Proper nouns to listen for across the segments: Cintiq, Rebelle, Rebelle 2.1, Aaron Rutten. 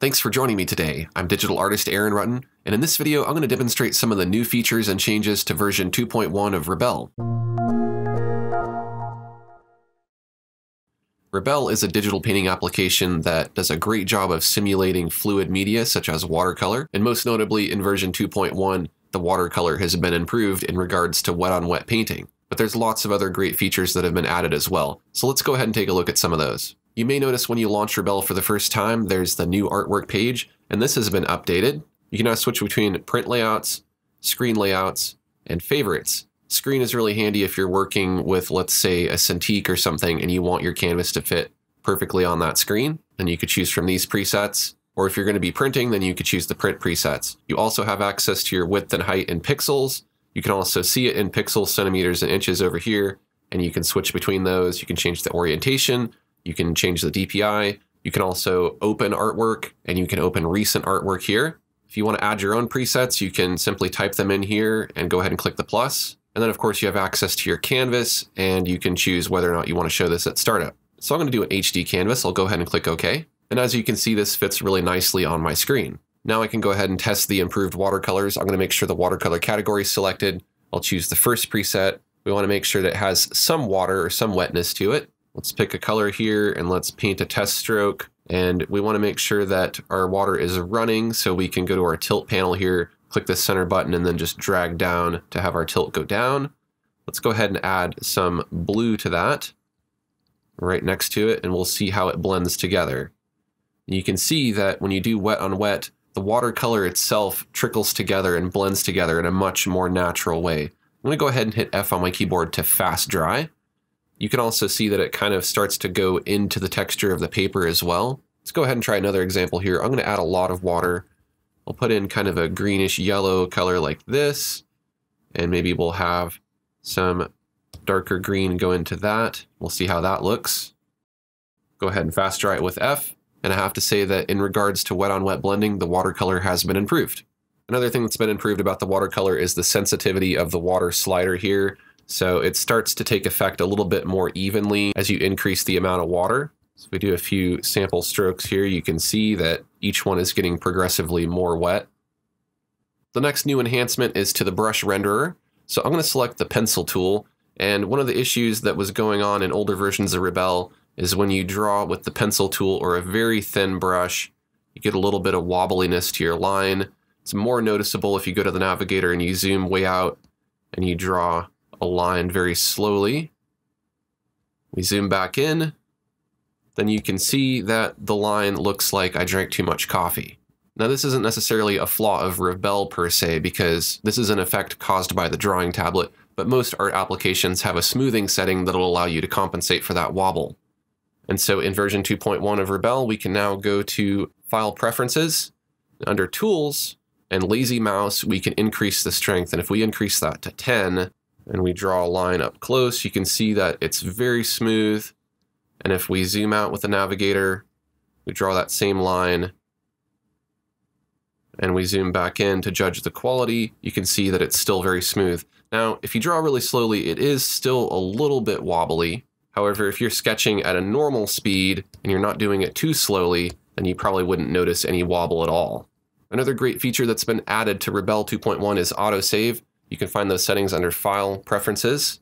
Thanks for joining me today. I'm digital artist Aaron Rutten, and in this video I'm going to demonstrate some of the new features and changes to version 2.1 of Rebelle. Rebelle is a digital painting application that does a great job of simulating fluid media such as watercolor, and most notably in version 2.1, the watercolor has been improved in regards to wet-on-wet painting. But there's lots of other great features that have been added as well, so let's go ahead and take a look at some of those. You may notice when you launch Rebelle for the first time, there's the new artwork page, and this has been updated. You can now switch between print layouts, screen layouts, and favorites. Screen is really handy if you're working with, let's say, a Cintiq or something, and you want your canvas to fit perfectly on that screen, and you could choose from these presets. Or if you're going to be printing, then you could choose the print presets. You also have access to your width and height in pixels. You can also see it in pixels, centimeters, and inches over here, and you can switch between those. You can change the orientation. You can change the DPI. You can also open artwork, and you can open recent artwork here. If you want to add your own presets, you can simply type them in here and go ahead and click the plus. And then of course you have access to your canvas, and you can choose whether or not you want to show this at startup. So I'm going to do an HD canvas. I'll go ahead and click OK. And as you can see, this fits really nicely on my screen. Now I can go ahead and test the improved watercolors. I'm going to make sure the watercolor category is selected. I'll choose the first preset. We want to make sure that it has some water or some wetness to it. Let's pick a color here and let's paint a test stroke. And we want to make sure that our water is running, so we can go to our tilt panel here, click the center button, and then just drag down to have our tilt go down. Let's go ahead and add some blue to that right next to it, and we'll see how it blends together. And you can see that when you do wet on wet, the watercolor itself trickles together and blends together in a much more natural way. I'm going to go ahead and hit F on my keyboard to fast dry. You can also see that it kind of starts to go into the texture of the paper as well. Let's go ahead and try another example here. I'm going to add a lot of water. I'll put in kind of a greenish yellow color like this, and maybe we'll have some darker green go into that. We'll see how that looks. Go ahead and fast dry it with F, and I have to say that in regards to wet-on-wet blending, the watercolor has been improved. Another thing that's been improved about the watercolor is the sensitivity of the water slider here. So it starts to take effect a little bit more evenly as you increase the amount of water. So if we do a few sample strokes here, you can see that each one is getting progressively more wet. The next new enhancement is to the brush renderer. So I'm going to select the pencil tool. And one of the issues that was going on in older versions of Rebelle is when you draw with the pencil tool or a very thin brush, you get a little bit of wobbliness to your line. It's more noticeable if you go to the navigator and you zoom way out and you draw a line very slowly. We zoom back in, then you can see that the line looks like I drank too much coffee. Now this isn't necessarily a flaw of Rebelle per se, because this is an effect caused by the drawing tablet, but most art applications have a smoothing setting that'll allow you to compensate for that wobble. And so in version 2.1 of Rebelle, we can now go to File Preferences, under Tools, and Lazy Mouse, we can increase the strength, and if we increase that to 10, and we draw a line up close, you can see that it's very smooth. And if we zoom out with the navigator, we draw that same line, and we zoom back in to judge the quality, you can see that it's still very smooth. Now, if you draw really slowly, it is still a little bit wobbly. However, if you're sketching at a normal speed and you're not doing it too slowly, then you probably wouldn't notice any wobble at all. Another great feature that's been added to Rebelle 2.1 is autosave. You can find those settings under File, Preferences.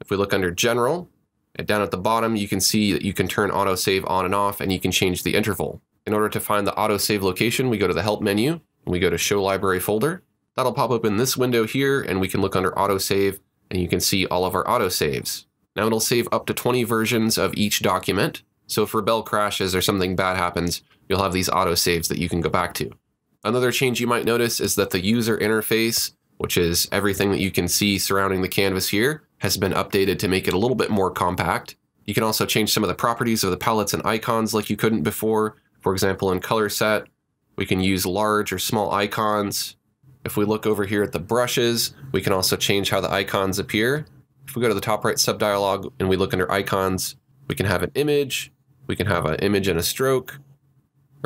If we look under General, and down at the bottom, you can see that you can turn autosave on and off, and you can change the interval. In order to find the autosave location, we go to the Help menu, and we go to Show Library Folder. That'll pop up in this window here, and we can look under Autosave, and you can see all of our autosaves. Now it'll save up to 20 versions of each document, so if Rebelle crashes or something bad happens, you'll have these autosaves that you can go back to. Another change you might notice is that the user interface, which is everything that you can see surrounding the canvas here, has been updated to make it a little bit more compact. You can also change some of the properties of the palettes and icons like you couldn't before. For example, in color set, we can use large or small icons. If we look over here at the brushes, we can also change how the icons appear. If we go to the top right subdialog and we look under icons, we can have an image, we can have an image and a stroke,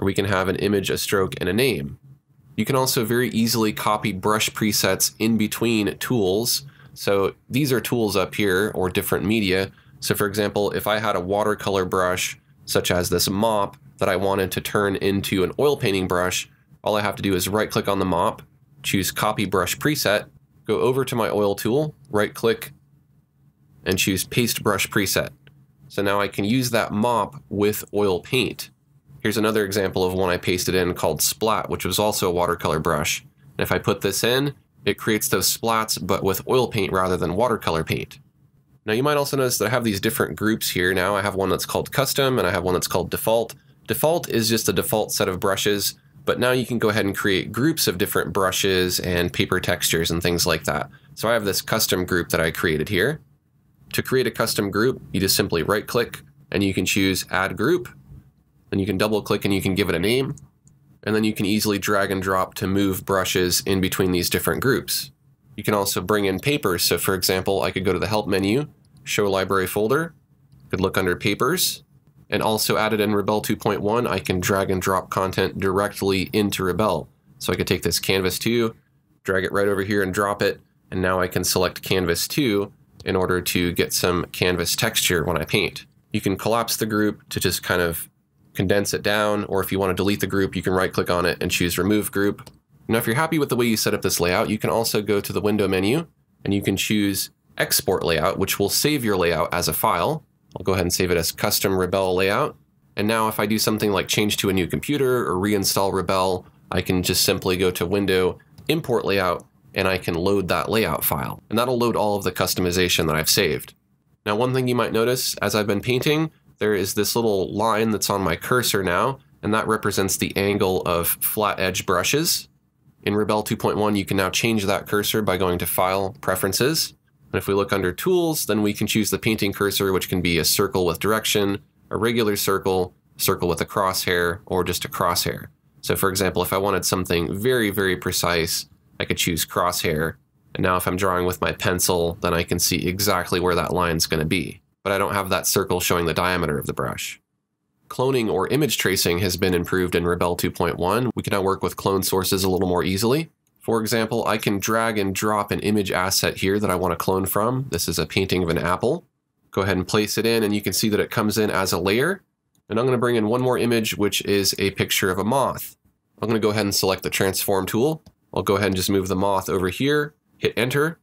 or we can have an image, a stroke, and a name. You can also very easily copy brush presets in between tools. So these are tools up here or different media. So for example, if I had a watercolor brush, such as this mop, that I wanted to turn into an oil painting brush, all I have to do is right click on the mop, choose copy brush preset, go over to my oil tool, right click, and choose paste brush preset. So now I can use that mop with oil paint. Here's another example of one I pasted in called Splat, which was also a watercolor brush. And if I put this in, it creates those splats, but with oil paint rather than watercolor paint. Now you might also notice that I have these different groups here. Now I have one that's called Custom, and I have one that's called Default. Default is just a default set of brushes, but now you can go ahead and create groups of different brushes and paper textures and things like that. So I have this custom group that I created here. To create a custom group, you just simply right click and you can choose add group. Then you can double click and you can give it a name. And then you can easily drag and drop to move brushes in between these different groups. You can also bring in papers. So for example, I could go to the help menu, show library folder, could look under papers, and also added in Rebelle 2.1, I can drag and drop content directly into Rebelle. So I could take this canvas 2, drag it right over here and drop it. And now I can select canvas 2 in order to get some canvas texture when I paint. You can collapse the group to just kind of condense it down, or if you want to delete the group, you can right click on it and choose remove group. Now, if you're happy with the way you set up this layout, you can also go to the window menu and you can choose export layout, which will save your layout as a file. I'll go ahead and save it as custom Rebelle layout. And now if I do something like change to a new computer or reinstall Rebelle, I can just simply go to window, import layout, and I can load that layout file. And that'll load all of the customization that I've saved. Now, one thing you might notice as I've been painting, there is this little line that's on my cursor now, and that represents the angle of flat edge brushes. In Rebelle 2.1, you can now change that cursor by going to File, Preferences. And if we look under Tools, then we can choose the painting cursor, which can be a circle with direction, a regular circle, circle with a crosshair, or just a crosshair. So for example, if I wanted something very, very precise, I could choose crosshair. And now if I'm drawing with my pencil, then I can see exactly where that line's going to be. But I don't have that circle showing the diameter of the brush. Cloning or image tracing has been improved in Rebelle 2.1. We can now work with clone sources a little more easily. For example, I can drag and drop an image asset here that I want to clone from. This is a painting of an apple. Go ahead and place it in, and you can see that it comes in as a layer. And I'm going to bring in one more image, which is a picture of a moth. I'm going to go ahead and select the transform tool. I'll go ahead and just move the moth over here, hit enter.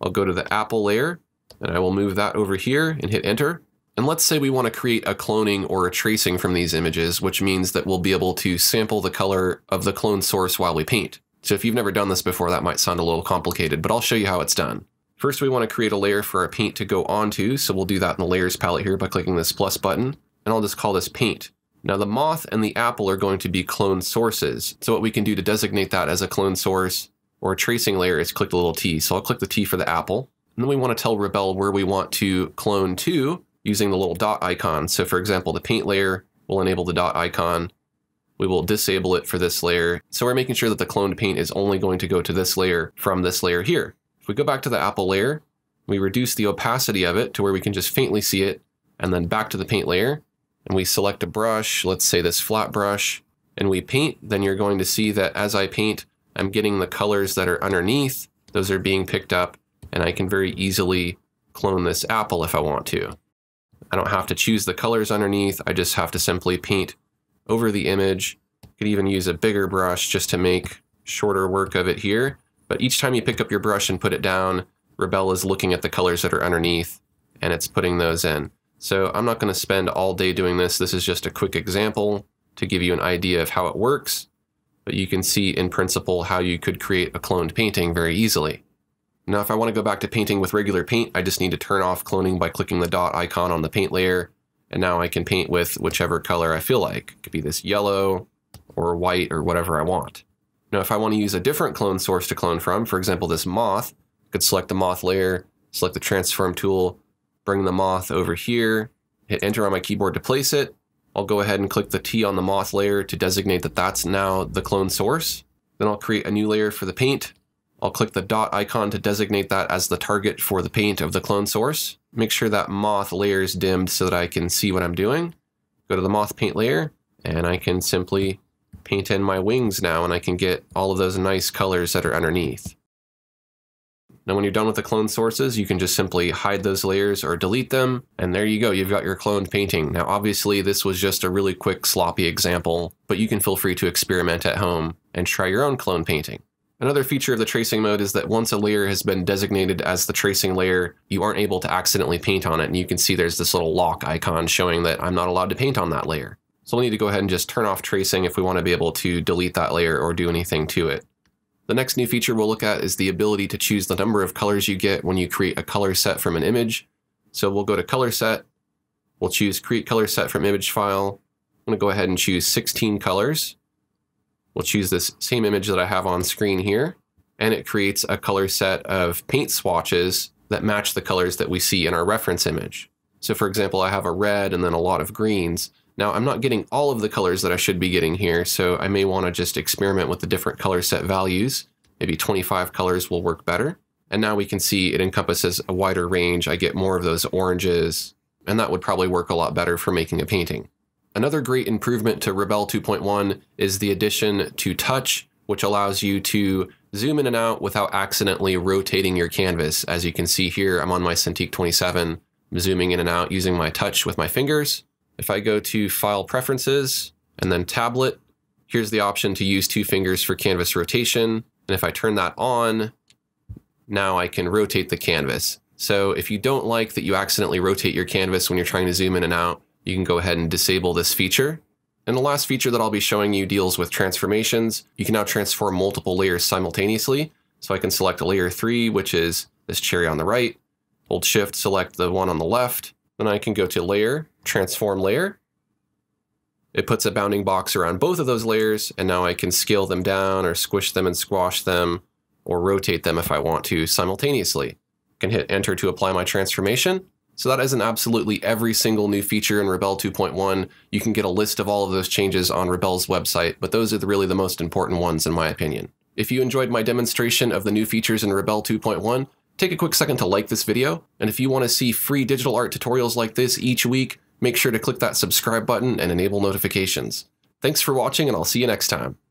I'll go to the apple layer, and I will move that over here and hit enter. And let's say we want to create a cloning or a tracing from these images, which means that we'll be able to sample the color of the clone source while we paint. So if you've never done this before, that might sound a little complicated, but I'll show you how it's done. First, we want to create a layer for our paint to go onto. So we'll do that in the layers palette here by clicking this plus button, and I'll just call this paint. Now the moth and the apple are going to be clone sources. So what we can do to designate that as a clone source or a tracing layer is click the little T. So I'll click the T for the apple. And then we want to tell Rebelle where we want to clone to using the little dot icon. So for example, the paint layer will enable the dot icon. We will disable it for this layer. So we're making sure that the cloned paint is only going to go to this layer from this layer here. If we go back to the apple layer, we reduce the opacity of it to where we can just faintly see it, and then back to the paint layer. And we select a brush, let's say this flat brush, and we paint, then you're going to see that as I paint, I'm getting the colors that are underneath. Those are being picked up, and I can very easily clone this apple if I want to. I don't have to choose the colors underneath. I just have to simply paint over the image. You could even use a bigger brush just to make shorter work of it here. But each time you pick up your brush and put it down, Rebelle is looking at the colors that are underneath, and it's putting those in. So I'm not going to spend all day doing this. This is just a quick example to give you an idea of how it works. But you can see in principle how you could create a cloned painting very easily. Now, if I want to go back to painting with regular paint, I just need to turn off cloning by clicking the dot icon on the paint layer. And now I can paint with whichever color I feel like. It could be this yellow or white or whatever I want. Now, if I want to use a different clone source to clone from, for example, this moth, I could select the moth layer, select the transform tool, bring the moth over here, hit enter on my keyboard to place it. I'll go ahead and click the T on the moth layer to designate that that's now the clone source. Then I'll create a new layer for the paint. I'll click the dot icon to designate that as the target for the paint of the clone source. Make sure that moth layer is dimmed so that I can see what I'm doing. Go to the moth paint layer, and I can simply paint in my wings now, and I can get all of those nice colors that are underneath. Now, when you're done with the clone sources, you can just simply hide those layers or delete them. And there you go, you've got your cloned painting. Now, obviously, this was just a really quick, sloppy example, but you can feel free to experiment at home and try your own clone painting. Another feature of the tracing mode is that once a layer has been designated as the tracing layer, you aren't able to accidentally paint on it. And you can see there's this little lock icon showing that I'm not allowed to paint on that layer. So we'll need to go ahead and just turn off tracing if we want to be able to delete that layer or do anything to it. The next new feature we'll look at is the ability to choose the number of colors you get when you create a color set from an image. So we'll go to color set, we'll choose create color set from image file. I'm going to go ahead and choose 16 colors. We'll choose this same image that I have on screen here, and it creates a color set of paint swatches that match the colors that we see in our reference image. So for example, I have a red and then a lot of greens. Now, I'm not getting all of the colors that I should be getting here, so I may want to just experiment with the different color set values. Maybe 25 colors will work better. And now we can see it encompasses a wider range. I get more of those oranges, and that would probably work a lot better for making a painting. Another great improvement to Rebelle 2.1 is the addition to touch, which allows you to zoom in and out without accidentally rotating your canvas. As you can see here, I'm on my Cintiq 27, I'm zooming in and out using my touch with my fingers. If I go to File Preferences and then Tablet, here's the option to use two fingers for canvas rotation. And if I turn that on, now I can rotate the canvas. So if you don't like that you accidentally rotate your canvas when you're trying to zoom in and out, you can go ahead and disable this feature. And the last feature that I'll be showing you deals with transformations. You can now transform multiple layers simultaneously. So I can select layer 3, which is this cherry on the right. Hold Shift, select the one on the left. Then I can go to Layer, Transform Layer. It puts a bounding box around both of those layers, and now I can scale them down or squish them and squash them or rotate them if I want to simultaneously. I can hit Enter to apply my transformation. So that isn't absolutely every single new feature in Rebelle 2.1. You can get a list of all of those changes on Rebelle's website, but those are really the most important ones in my opinion. If you enjoyed my demonstration of the new features in Rebelle 2.1, take a quick second to like this video, and if you want to see free digital art tutorials like this each week, make sure to click that subscribe button and enable notifications. Thanks for watching, and I'll see you next time.